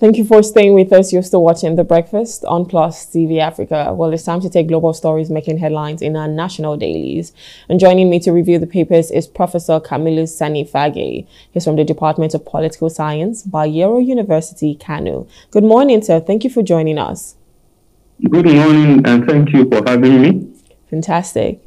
Thank you for staying with us. You're still watching The Breakfast on Plus TV Africa. Well, it's time to take global stories making headlines in our national dailies. And joining me to review the papers is Professor Kamilu Sani Fage. He's from the Department of Political Science, Bayero University Kano. Good morning, sir. Thank you for joining us. Good morning, and thank you for having me. Fantastic.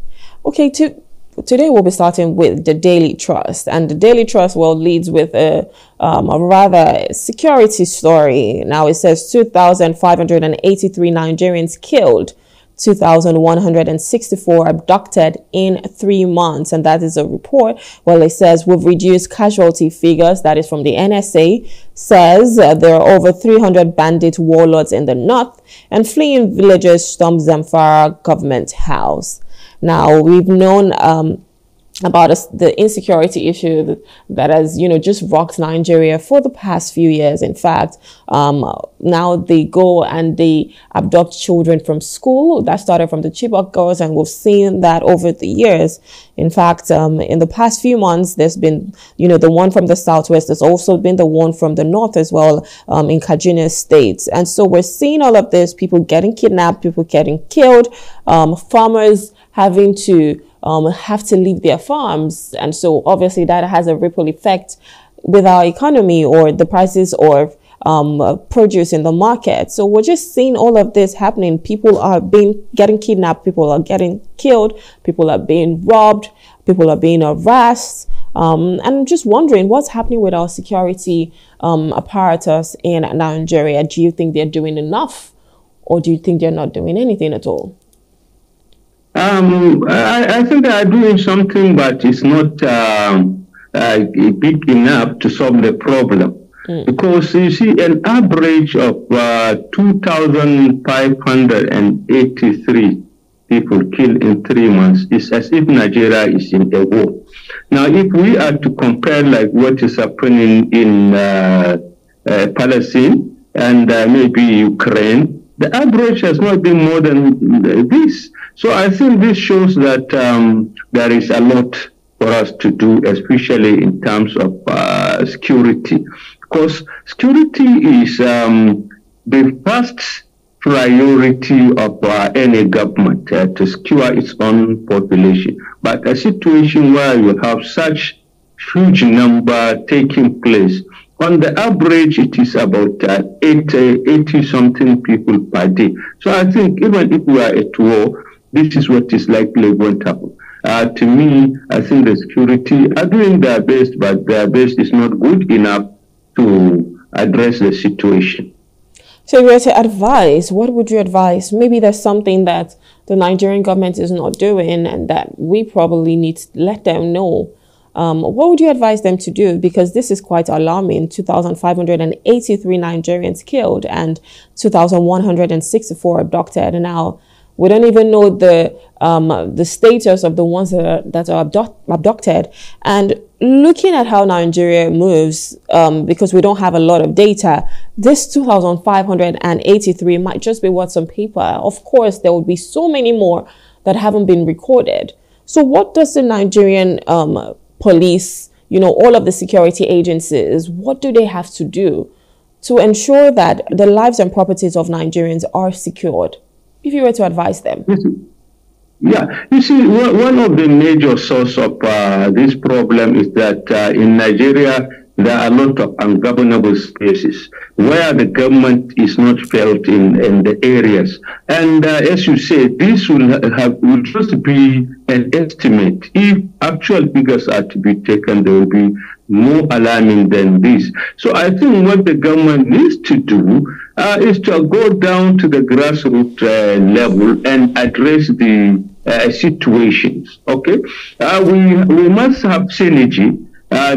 Okay, today we'll be starting with the Daily Trust, and the Daily Trust leads with a rather security story. Now it says 2,583 Nigerians killed, 2,164 abducted in 3 months, and that is a report. Well, it says we've reduced casualty figures. That is from the NSA. Says there are over 300 bandit warlords in the north, and fleeing villagers stormed Zamfara government house. Now, we've known about the insecurity issue that has, just rocked Nigeria for the past few years. In fact, now they go and they abduct children from school. That started from the Chibok girls, and we've seen that over the years. In fact, in the past few months, there's been, the one from the southwest. There's also been the one from the north as well, in Kaduna State. And so we're seeing all of this, people getting kidnapped, people getting killed, farmers having to have to leave their farms, and so obviously that has a ripple effect with our economy or the prices or produce in the market. So we're just seeing all of this happening. People are getting kidnapped, people are getting killed, people are being robbed, people are being harassed, and I'm just wondering what's happening with our security apparatus in Nigeria. Do you think they're doing enough, or do you think they're not doing anything at all? I think they are doing something, but it's not big enough to solve the problem. Because you see, an average of 2,583 people killed in 3 months is as if Nigeria is in a war. Now, if we are to compare what is happening in Palestine and maybe Ukraine, the average has not been more than this. So I think this shows that there is a lot for us to do, especially in terms of security. Because security is the first priority of any government, to secure its own population. But a situation where you have such huge number taking place, on the average, it is about 80-something people per day. So I think even if we are at war, this is what is likely going to happen. To me, I think the security are doing their best, but their best is not good enough to address the situation. So if you were to advise, what would you advise? Maybe there's something that the Nigerian government is not doing and that we probably need to let them know. What would you advise them to do? Because this is quite alarming. 2,583 Nigerians killed and 2,164 abducted. Now, we don't even know the status of the ones that are abducted. And looking at how Nigeria moves, because we don't have a lot of data, this 2,583 might just be what's on paper. Of course, there will be so many more that haven't been recorded. So what does the Nigerian police, all of the security agencies, what do they have to do to ensure that the lives and properties of Nigerians are secured, if you were to advise them? Yeah, you see, one of the major sources of this problem is that in Nigeria, there are a lot of ungovernable spaces where the government is not felt in the areas. And as you say, this will just be an estimate. If actual figures are to be taken, there will be more alarming than this. So I think what the government needs to do is to go down to the grassroots level and address the situations. Okay, we must have synergy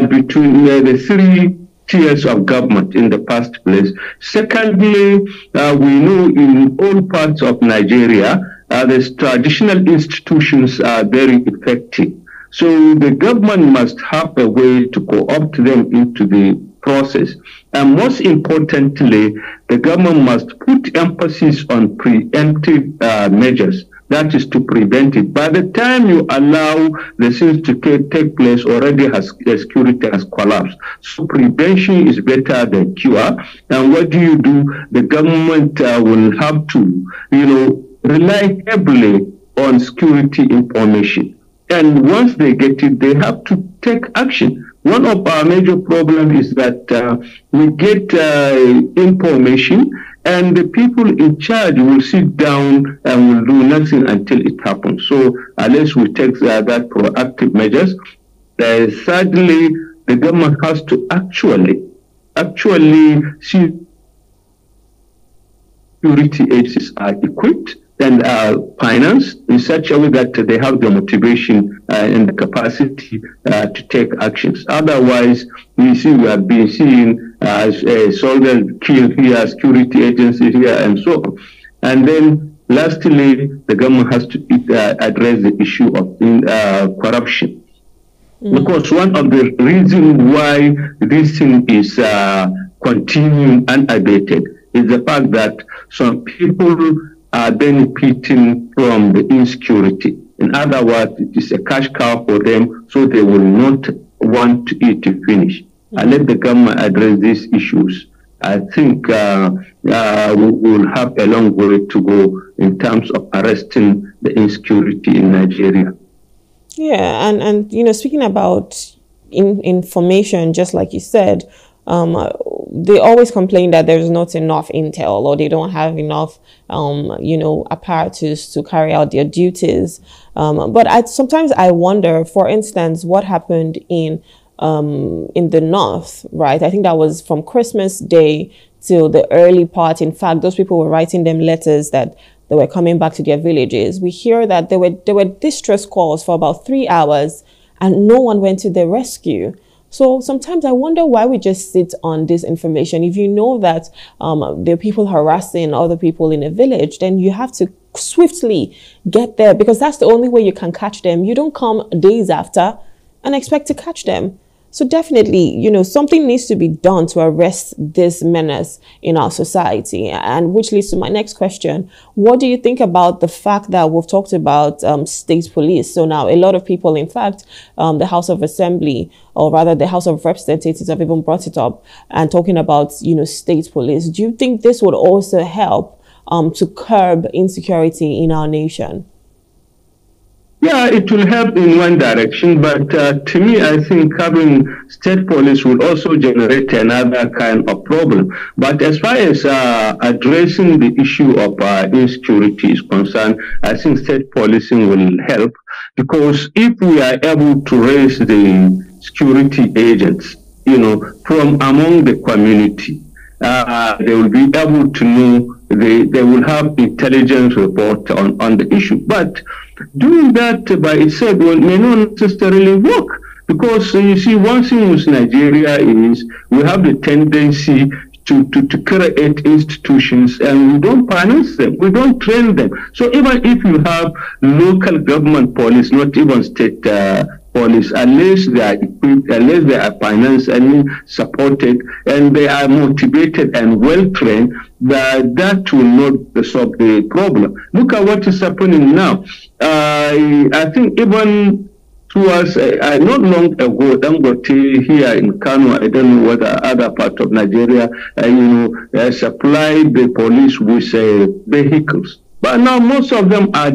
between the three tiers of government in the first place. Secondly, we know in all parts of Nigeria, the traditional institutions are very effective. So the government must have a way to co-opt them into the process. And most importantly, the government must put emphasis on preemptive measures That is to prevent it. By the time you allow the things to take place, already the security has collapsed. So prevention is better than cure. And what do you do? The government will have to, rely heavily on security information. And once they get it, they have to take action. One of our major problems is that we get information, and the people in charge will sit down and will do nothing until it happens. So unless we take that proactive measures, sadly the government has to actually see security agencies are equipped and are financed in such a way that they have the motivation and the capacity to take actions. Otherwise, we have been seeing soldiers killed here, security agencies here, and so on. And then, lastly, the government has to address the issue of corruption. Mm. Because one of the reasons why this thing is continuing unabated is the fact that some people are benefiting from the insecurity. In other words, it is a cash cow for them, so they will not want it to finish. Mm-hmm. And let the government address these issues. I think we will have a long way to go in terms of arresting the insecurity in Nigeria. Yeah, and speaking about information, just like you said, they always complain that there's not enough intel, or they don't have enough, apparatus to carry out their duties. But sometimes I wonder, for instance, what happened in the north, right? I think that was from Christmas Day till the early part. In fact, those people were writing them letters that they were coming back to their villages. We hear that there were distress calls for about 3 hours and no one went to their rescue. So sometimes I wonder why we just sit on this information. If you know that there are people harassing other people in a village, then you have to swiftly get there, because that's the only way you can catch them. You don't come days after and expect to catch them. So definitely, something needs to be done to arrest this menace in our society. And which leads to my next question. What do you think about the fact that we've talked about state police? So now a lot of people, in fact, the House of Assembly, or rather the House of Representatives, have even brought it up and talking about, state police. Do you think this would also help to curb insecurity in our nation? Yeah, it will help in one direction, but to me, I think having state police will also generate another kind of problem. But as far as addressing the issue of insecurity is concerned, I think state policing will help, because if we are able to raise the security agents, from among the community, they will be able to know, they will have intelligence report on the issue. But doing that by itself may not necessarily work, because you see, one thing with Nigeria is we have the tendency to create institutions and we don't finance them, we don't train them. So even if you have local government police, not even state police, unless they are equipped, unless they are financed and supported, and they are motivated and well-trained, that will not solve the problem. Look at what is happening now. I think even towards, not long ago, Dangote here in Kano, I don't know whether other part of Nigeria, supplied the police with vehicles. But now most of them are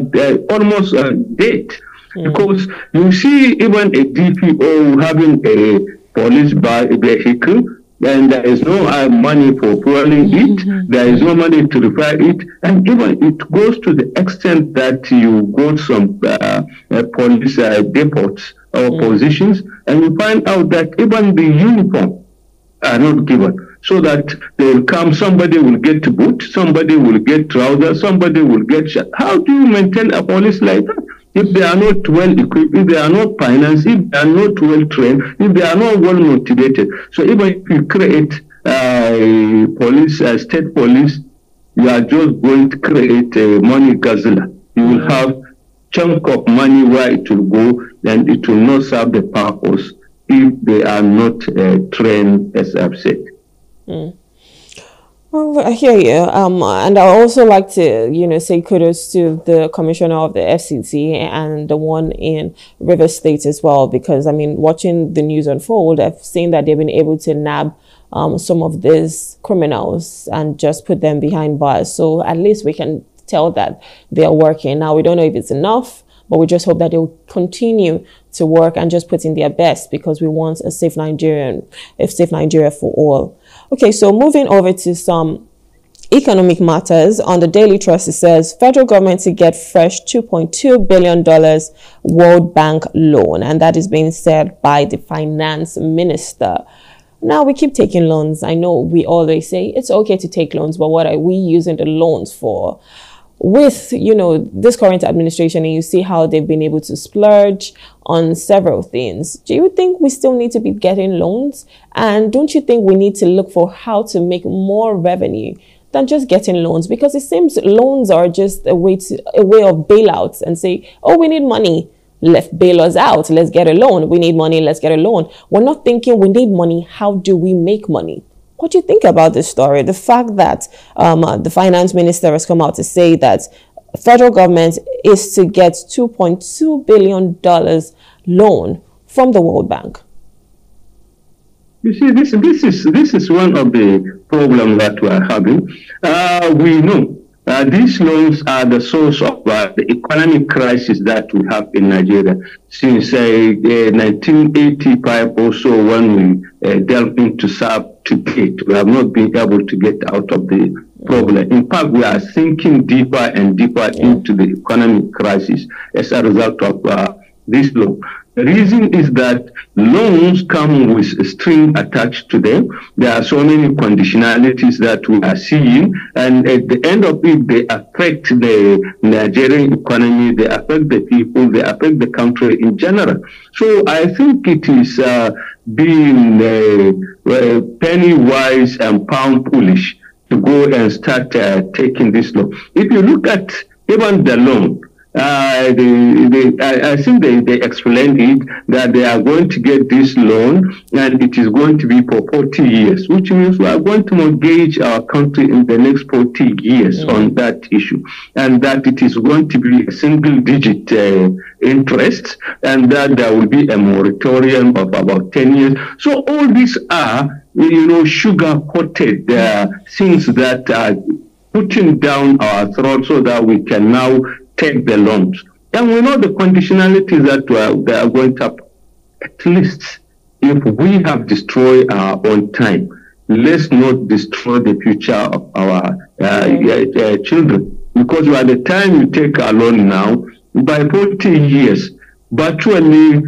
almost dead. Mm. Because you see, even a DPO having a police vehicle, and there is no money for fueling it, there is no money to repair it, and even it goes to the extent that you go to some police depots or positions, and you find out that even the uniform are not given. So that they will come, somebody will get boots, somebody will get trousers, somebody will get shirt. How do you maintain a police like that? If they are not well equipped, if they are not financed, if they are not well trained, if they are not well motivated. So even if you create police, state police, you are just going to create a money guzzler. You will have a chunk of money where it will go, and it will not serve the purpose if they are not trained, as I've said. Mm. Well, I hear you. And I also like to, say kudos to the commissioner of the FCT and the one in River State as well, because watching the news unfold, I've seen that they've been able to nab some of these criminals and just put them behind bars. So at least we can tell that they are working. Now, we don't know if it's enough, but we just hope that they will continue to work and just put in their best, because we want a safe Nigerian, a safe Nigeria for all. Okay, so moving over to some economic matters. On the Daily Trust, it says federal government to get fresh $2.2 billion World Bank loan. And that is being said by the finance minister. Now, we keep taking loans. I know we always say it's okay to take loans, but what are we using the loans for? With, this current administration, and you see how they've been able to splurge on several things. Do you think we still need to be getting loans? And don't you think we need to look for how to make more revenue than just getting loans? Because it seems loans are just a way of bailouts and say, oh, we need money. Let's bail us out. Let's get a loan. We need money. Let's get a loan. We're not thinking we need money. How do we make money? What do you think about this story? The fact that the finance minister has come out to say that federal government is to get $2.2 billion loan from the World Bank. You see, this is one of the problems that we are having. We know these loans are the source of the economic crisis that we have in Nigeria since 1985 or so, when we delved into SERAP. To date, we have not been able to get out of the problem. In fact, we are sinking deeper and deeper into the economic crisis as a result of this loan. The reason is that loans come with a string attached to them. There are so many conditionalities that we are seeing, and at the end of it, they affect the Nigerian economy, they affect the people, they affect the country in general. So I think it is being penny wise and pound foolish to go and start taking this loan. If you look at even the loan, I think they explained it that they are going to get this loan and it is going to be for 40 years, which means we are going to mortgage our country in the next 40 years on that issue, and that it is going to be a single-digit interest, and that there will be a moratorium of about 10 years. So all these are, sugar-coated things that are putting down our throat so that we can now take the loans. And we know the conditionalities that they are going to happen. At least if we have destroyed our own time, let's not destroy the future of our children. Because by the time you take a loan now, by 40 years, virtually,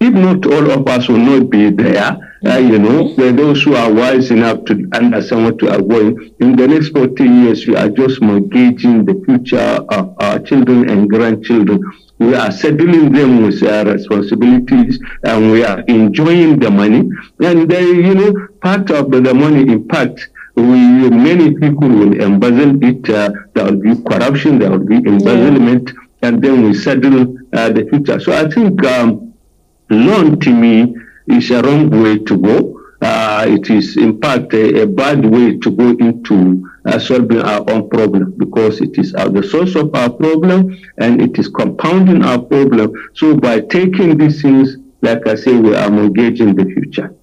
if not all of us will not be there, those who are wise enough to understand what we are going, in the next 40 years, we are just mortgaging the future of our children and grandchildren. We are settling them with their responsibilities, and we are enjoying the money. And, part of the money, in fact, many people will embezzle it. There will be corruption, there will be embezzlement, and then we settle the future. So I think loan, to me, is a wrong way to go. It is, in fact, a bad way to go into solving our own problem, because it is the source of our problem and it is compounding our problem. So by taking these things, like I say, we are engaging the future.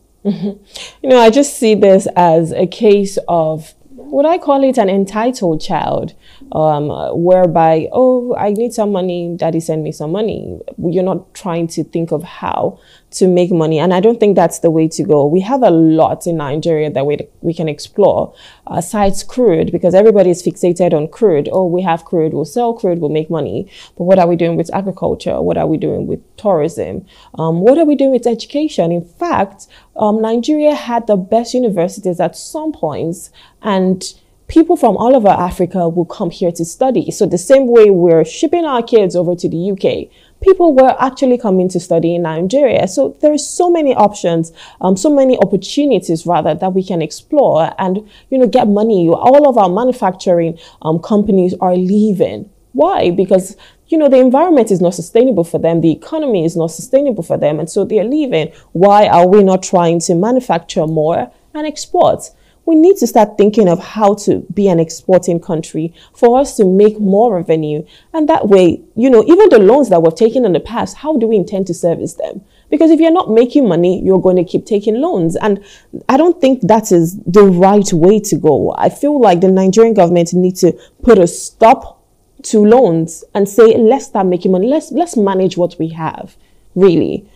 I just see this as a case of, would I call it an entitled child, whereby, oh, I need some money, daddy send me some money. You're not trying to think of how to make money. And I don't think that's the way to go. We have a lot in Nigeria that we can explore. Besides crude, because everybody is fixated on crude. Oh, we have crude, we'll sell crude, we'll make money. But what are we doing with agriculture? What are we doing with tourism? What are we doing with education? In fact, Nigeria had the best universities at some points, and people from all over Africa will come here to study. So the same way we're shipping our kids over to the UK, people were actually coming to study in Nigeria. So there are so many options, so many opportunities rather, that we can explore and, get money. All of our manufacturing companies are leaving. Why? Because the environment is not sustainable for them. The economy is not sustainable for them. And so they're leaving. Why are we not trying to manufacture more and export? we need to start thinking of how to be an exporting country for us to make more revenue. And that way, you know, even the loans that we've taken in the past, how do we intend to service them? Because if you're not making money, you're going to keep taking loans. And I don't think that is the right way to go. I feel like the Nigerian government needs to put a stop to loans and say, let's start making money. Let's manage what we have, really.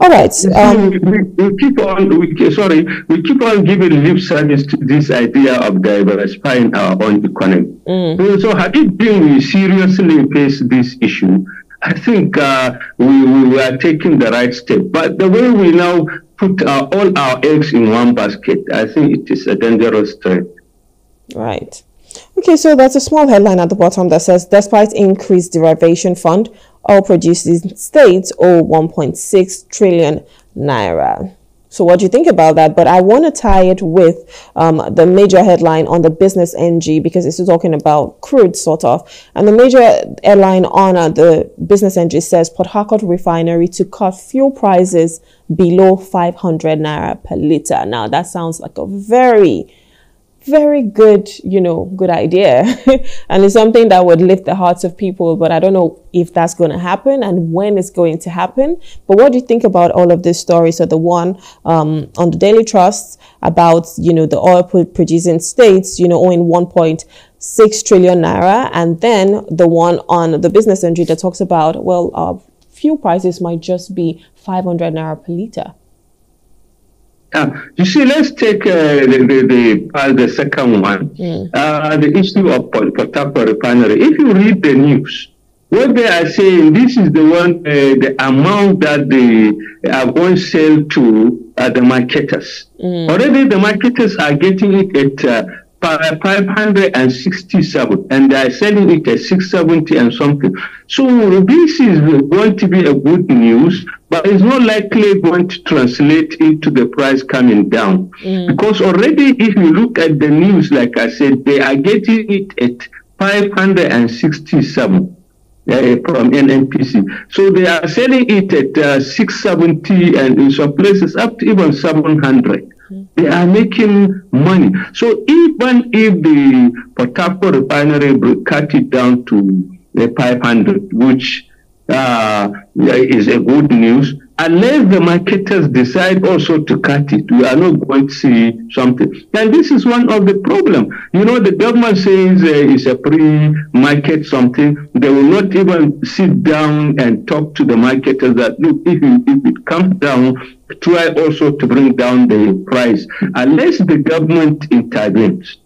All right. We keep on giving lip service to this idea of diversifying our own economy. Mm. So, had it been we seriously face this issue, I think we are taking the right step. But the way we now put all our eggs in one basket, I think it is a dangerous trend. Right. Okay, so there's a small headline at the bottom that says, despite increased derivation fund, oil producing states owe 1.6 trillion naira. So what do you think about that? But I want to tie it with the major headline on the Business NG, because it's talking about crude, sort of. And the major headline on the Business NG says, Port Harcourt refinery to cut fuel prices below 500 naira per liter. Now, that sounds like a very good, you know, good idea. And it's something that would lift the hearts of people, but I don't know if that's going to happen and when it's going to happen. But what do you think about all of this story? So the one on the Daily Trust about, you know, the oil producing states, you know, owing 1.6 trillion naira, and then the one on the Business entry that talks about, well, fuel prices might just be 500 naira per liter. You see, let's take the second one, the issue of Port Harcourt refinery. If you read the news, what they are saying, this is the one, the amount that they are going to sell to the marketers. Mm. Already the marketers are getting it at 567, and they are selling it at 670 and something. So this is going to be a good news, but it's not likely going to translate into the price coming down. Mm. Because already, if you look at the news, like I said, they are getting it at 567 from NNPC. So they are selling it at 670 and in some places up to even 700. Mm. They are making money. So even if the Port Harcourt refinery cut it down to 500, which is a good news, unless the marketers decide also to cut it, we are not going to see something. And this is one of the problem. You know, the government says it's a pre-market something. They will not even sit down and talk to the marketers that, look, if it comes down, try also to bring down the price, unless the government intervenes.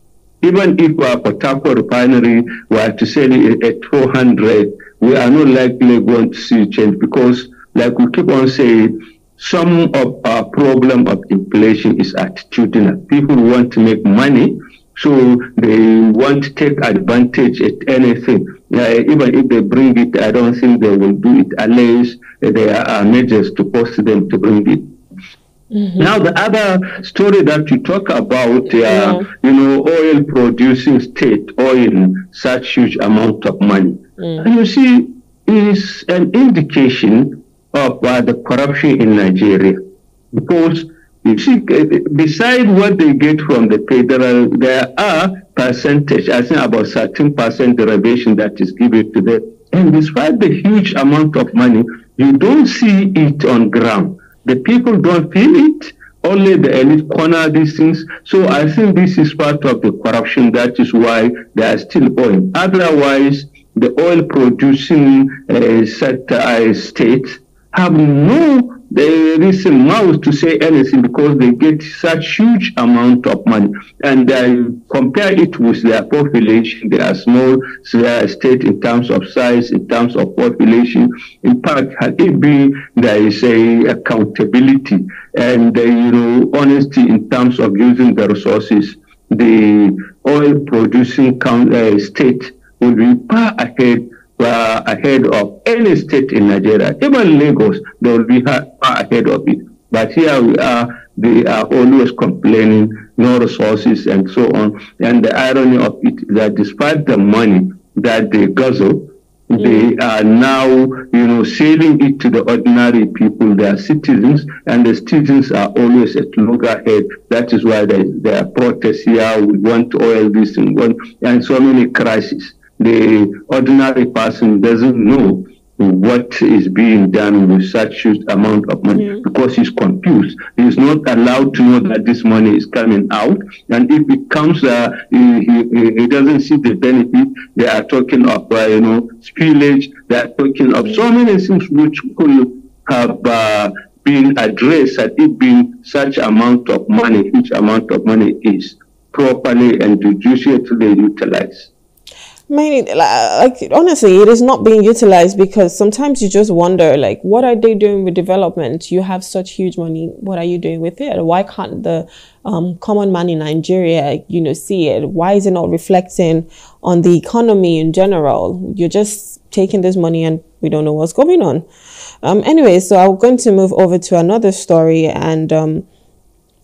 Even if our Port Harcourt refinery were to sell it at 400, we are not likely going to see change, because, like we keep on saying, some of our problem of inflation is attitudinal. People want to make money, so they want to take advantage at anything. Even if they bring it, I don't think they will do it unless there are measures to force them to bring it. Mm-hmm. Now, the other story that you talk about, you know, oil producing state owing such huge amount of money. Mm. You see, is an indication of the corruption in Nigeria. Because, you see, besides what they get from the federal, there are percentage, I think about 13% derivation that is given to them. And despite the huge amount of money, you don't see it on ground. The people don't feel it, only the elite corner these things. So I think this is part of the corruption. That is why they are still owing. Otherwise, the oil-producing sector states have no reason now to say anything, because they get such huge amount of money. And compare it with their population. They are small, so they are a state in terms of size, in terms of population. In fact, had it been there is a accountability and you know, honesty in terms of using the resources, the oil-producing state will be far ahead of any state in Nigeria. Even Lagos, they will be far ahead of it. But here we are, they are always complaining, no resources and so on. And the irony of it is that despite the money that they guzzle, They are now, selling it to the ordinary people. They are citizens, and the citizens are always at loggerhead. That is why there are protests here. We want oil, this and one, and so many crises. The ordinary person doesn't know what is being done with such huge amount of money because he's confused. He's not allowed to know that this money is coming out, and if it comes, he doesn't see the benefit. They are talking of spillage. They are talking of so many things which could have been addressed had it been such amount of money, which amount of money is properly and judiciously utilized. Honestly, it is not being utilized, because sometimes you just wonder, like, what are they doing with development? You have such huge money. What are you doing with it? Why can't the common man in Nigeria, see it? Why is it not reflecting on the economy in general? You're just taking this money and we don't know what's going on. Anyway, so I'm going to move over to another story, and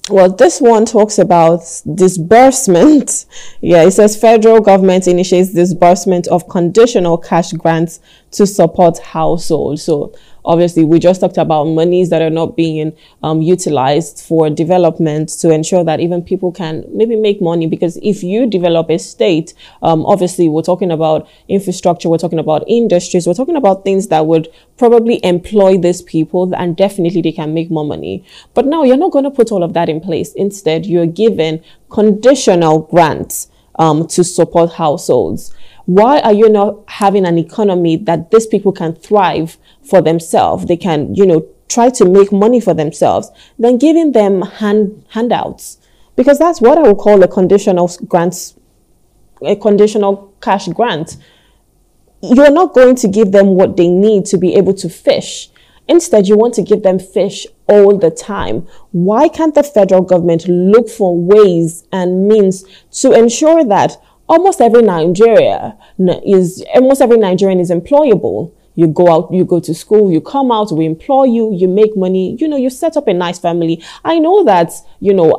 well, this one talks about disbursement. Yeah, it says federal government initiates disbursement of conditional cash grants to support households. So obviously, we just talked about monies that are not being utilized for development, to ensure that even people can maybe make money. Because if you develop a state, obviously, we're talking about infrastructure, we're talking about industries, we're talking about things that would probably employ these people, and definitely they can make more money. But now you're not going to put all of that in place. Instead, you're given conditional grants to support households. Why are you not having an economy that these people can thrive for themselves? They can, try to make money for themselves, then giving them handouts, because that's what I would call a conditional cash grant. You're not going to give them what they need to be able to fish. Instead, you want to give them fish all the time. Why can't the federal government look for ways and means to ensure that almost every Nigerian is employable? You go out, you go to school, you come out, we employ you, you make money, you set up a nice family. I know that,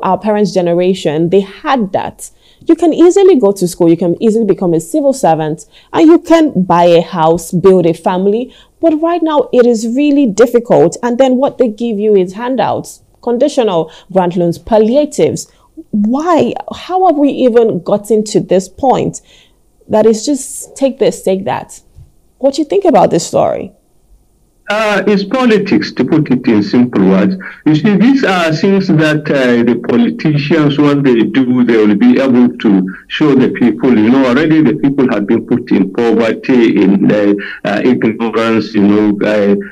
our parents' generation, they had that. You can easily go to school, you can easily become a civil servant, and you can buy a house, build a family. But right now, it is really difficult. And then what they give you is handouts, conditional grant loans, palliatives. Why? How have we even gotten to this point? That is just take this, take that. What do you think about this story? It's politics, to put it in simple words. You see, these are things that the politicians, what they do, they will be able to show the people. Already the people have been put in poverty, in ignorance,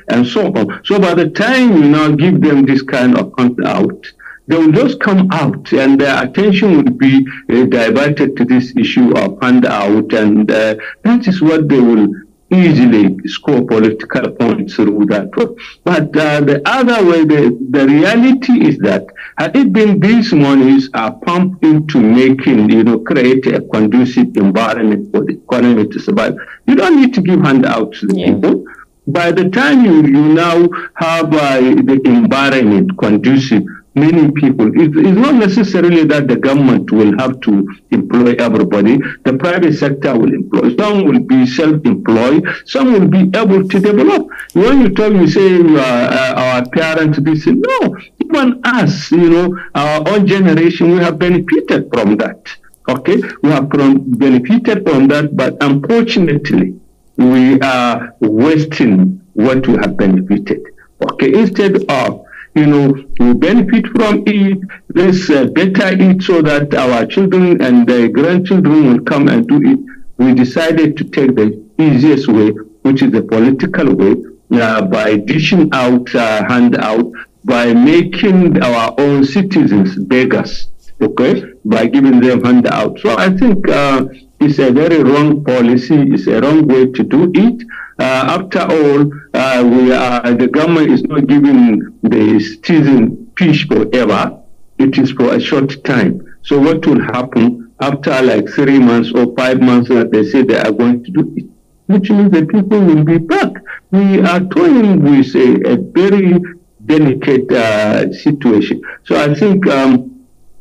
and so on. So by the time you now give them this kind of out, they will just come out, and their attention will be diverted to this issue of handout, and that is what they will easily score political points through that. But the other way, the reality is that had it been these monies are pumped into making, create a conducive environment for the economy to survive, you don't need to give handouts to the people. By the time you now have the environment conducive, many people, it's not necessarily that the government will have to employ everybody. The private sector will employ. Some will be self-employed. Some will be able to develop. When you talk, you say our parents, they say, no, even us, our own generation, we have benefited from that. Okay? We have benefited from that, but unfortunately, we are wasting what we have benefited. Okay? Instead of we benefit from it, let's better it so that our children and their grandchildren will come and do it. We decided to take the easiest way, which is the political way, by dishing out handout, by making our own citizens beggars, okay, by giving them handout. So I think it's a very wrong policy, it's a wrong way to do it. After all, the government is not giving the citizen fish forever. It is for a short time. So what will happen after like 3 months or 5 months that they say they are going to do it? Which means the people will be back. We are toying with a very delicate situation. So I think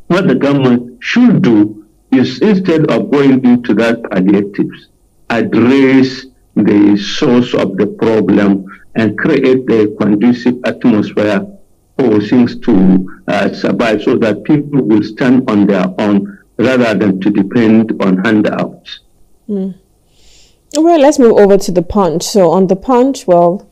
what the government should do is, instead of going into that palliatives, address the source of the problem and create a conducive atmosphere for things to survive, so that people will stand on their own rather than to depend on handouts. Mm. Well, let's move over to the Punch. So on the Punch, well,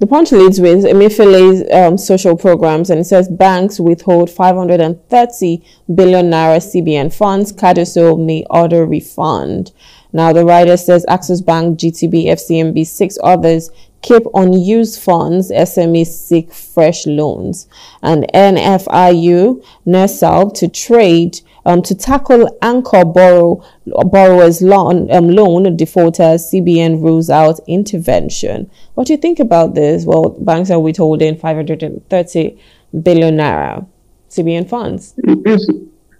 the Punch leads with Emefele's social programs, and it says banks withhold 530 billion naira CBN funds, Cardoso may order refund. Now the writer says Access Bank, GTB, FCMB, 6 others keep unused funds, SMEs seek fresh loans, and NFIU, NERSAL, to trade to tackle anchor borrowers loan defaulters, CBN rules out intervention. What do you think about this? Well, banks are withholding 530 billion naira CBN funds.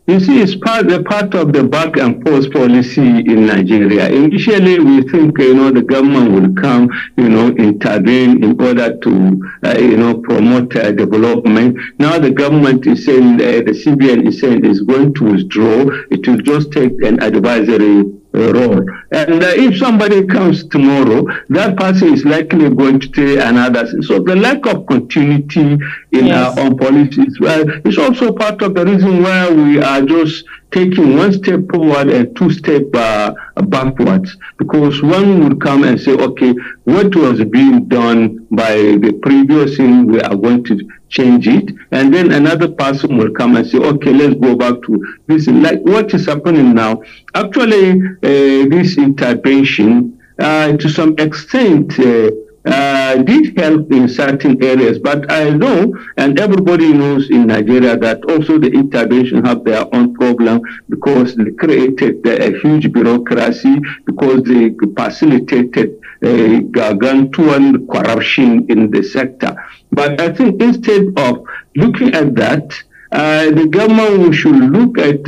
You see, it's part of the back and forth policy in Nigeria. Initially, we think, the government will come, intervene in order to, promote development. Now the government is saying, the CBN is saying it's going to withdraw. It will just take an advisory role. And if somebody comes tomorrow, that person is likely going to take another. So the lack of continuity in our own policies, well, it's also part of the reason why we are just taking one step forward and two steps backwards. Because one would come and say, okay, what was being done by the previous thing, we are going to change it. And then another person will come and say, okay, let's go back to this. Like what is happening now? Actually, this intervention, to some extent, did help in certain areas, but I know, and everybody knows in Nigeria, that also the intervention have their own problem, because they created a huge bureaucracy, because they facilitated a gargantuan corruption in the sector. But I think instead of looking at that, the government should look at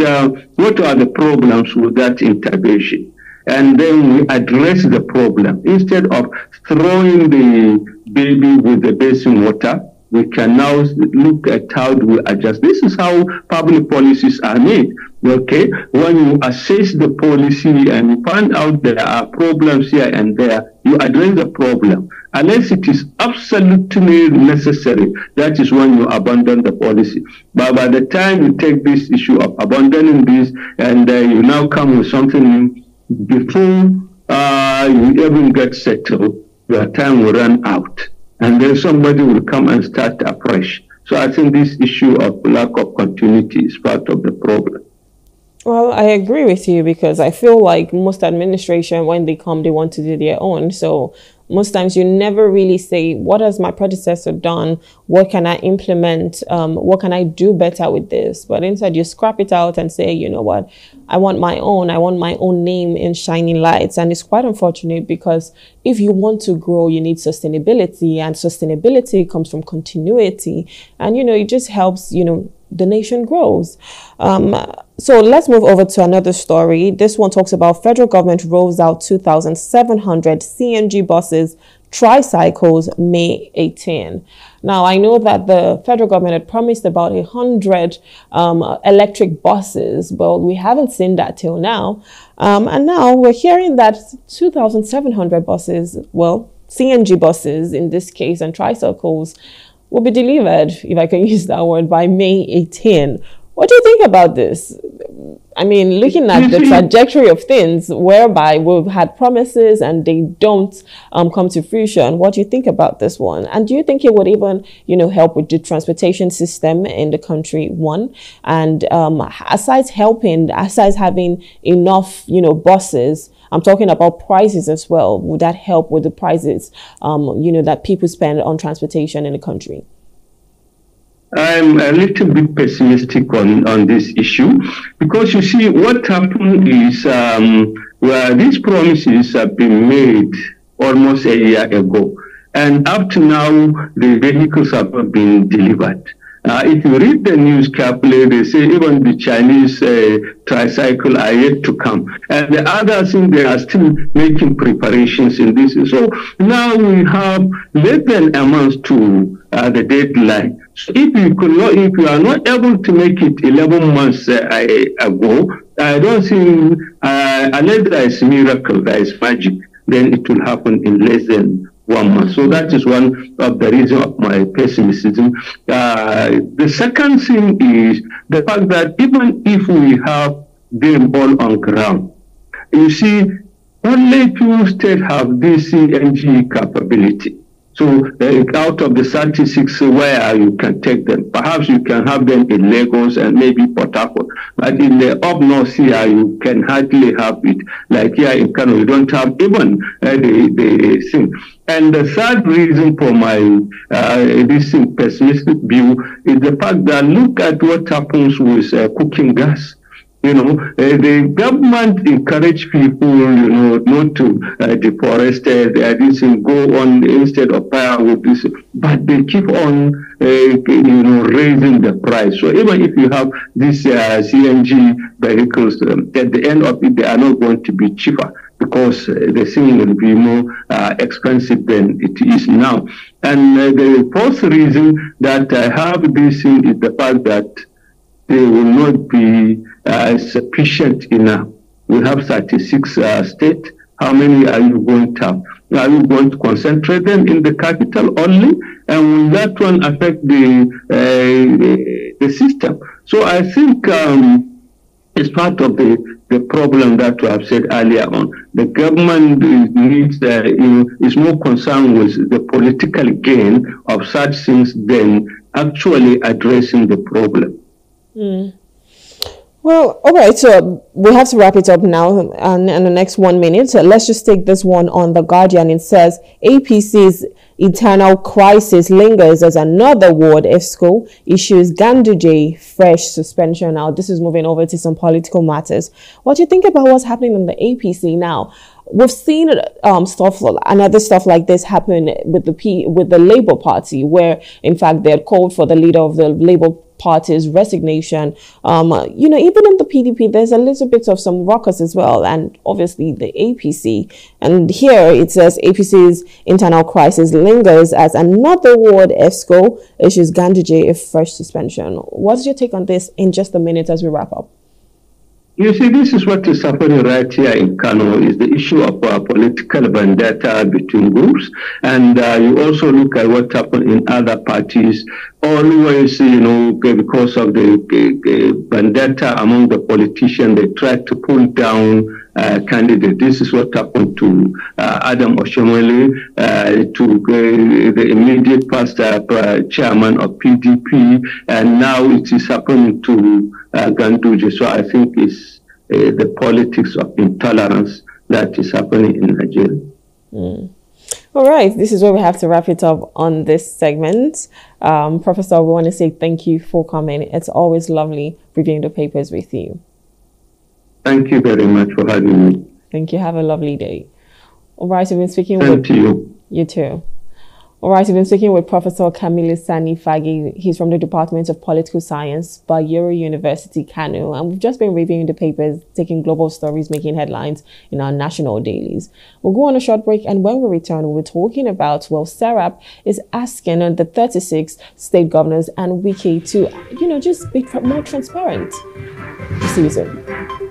what are the problems with that intervention. And then we address the problem. Instead of throwing the baby with the basin water, we can now look at how do we adjust. This is how public policies are made. Okay, when you assess the policy and you find out there are problems here and there, you address the problem. Unless it is absolutely necessary, that is when you abandon the policy. But by the time you take this issue of abandoning this, and you now come with something new, before you even get settled, your time will run out. And then somebody will come and start afresh. So I think this issue of lack of continuity is part of the problem. Well, I agree with you, because I feel like most administration, when they come, they want to do their own. So most times you never really say, what has my predecessor done? What can I implement? What can I do better with this? But instead you scrap it out and say, you know what, I want my own name in shining lights. And it's quite unfortunate, because if you want to grow, you need sustainability, and sustainability comes from continuity. And, it just helps, the nation grows. So let's move over to another story. This one talks about federal government rolls out 2,700 CNG buses, tricycles, May 18. Now, I know that the federal government had promised about 100 electric buses, but we haven't seen that till now. And now we're hearing that 2,700 buses, well, CNG buses in this case, and tricycles, will be delivered, if I can use that word, by May 18. What do you think about this? I mean, looking at the trajectory of things, whereby we've had promises and they don't come to fruition, what do you think about this one? And do you think it would even, help with the transportation system in the country, one? And aside having enough, buses, I'm talking about prices as well. Would that help with the prices, that people spend on transportation in the country? I'm a little bit pessimistic on this issue, because you see what happened is these promises have been made almost a year ago, and up to now the vehicles have not been delivered. If you read the news carefully, they say even the Chinese tricycle are yet to come. And the other thing, they are still making preparations in this. So now we have less than a month to the deadline. So if you are not able to make it 11 months ago, I don't think, unless there is miracle, there is magic, then it will happen in less than 1 month. So that is one of the reasons of my pessimism. The second thing is the fact that even if we have them all on ground, you see, only 2 states have this CNG capability. So out of the 36, where you can take them, perhaps you can have them in Lagos and maybe Port Harcourt. But in the up north here, you can hardly have it. Like here in Kano, you don't have even the thing. And the third reason for my this pessimistic view is the fact that look at what happens with cooking gas. You know, the government encourage people, you know, not to deforest, this and go on instead of firewood, this, but they keep on, you know, raising the price. So even if you have these CNG vehicles, at the end of it, they are not going to be cheaper, because the thing will be more expensive than it is now. And the fourth reason that I have this thing is the fact that they will not be sufficient enough. We have 36 states. How many are you going to have? Are you going to concentrate them in the capital only? And will that one affect the system? So I think it's part of the problem that we have said earlier on. The government needs is more concerned with the political gain of such things than actually addressing the problem. Mm. Well, all right, so we have to wrap it up now and the next 1 minute. So let's just take this one on The Guardian. It says, APC's internal crisis lingers as another ward, EFSCO, issues Ganduje fresh suspension. Now, this is moving over to some political matters. What do you think about what's happening in the APC now? We've seen stuff and other stuff like this happen with the Labour Party, where, in fact, they had called for the leader of the Labour Party's resignation. You know, even in the PDP, there's a little bit of some ruckus as well, and obviously the APC. And here it says APC's internal crisis lingers as another ward, EFSCO, issues Ganduje a fresh suspension. What's your take on this in just a minute as we wrap up? You see, this is what is happening right here in Kano, is the issue of political vendetta between groups. And you also look at what happened in other parties, always, you know, because of the vendetta among the politicians, they try to pull down candidate. This is what happened to Adam Oshomole, to the immediate past chairman of PDP, and now it is happening to Ganduje. So I think it's the politics of intolerance that is happening in Nigeria. Mm. All right, this is where we have to wrap it up on this segment. Professor, we want to say thank you for coming. It's always lovely reviewing the papers with you. Thank you very much for having me. Thank you. Have a lovely day. All right, we've been speaking with you. You too. All right, we've been speaking with Professor Kamilu Sani Fage. He's from the Department of Political Science, Bayero University Kano. And we've just been reviewing the papers, taking global stories, making headlines in our national dailies. We'll go on a short break, and when we return, we'll be talking about, well, SERAP is asking the 36 state governors and Wiki to, you know, just be more transparent. See you soon.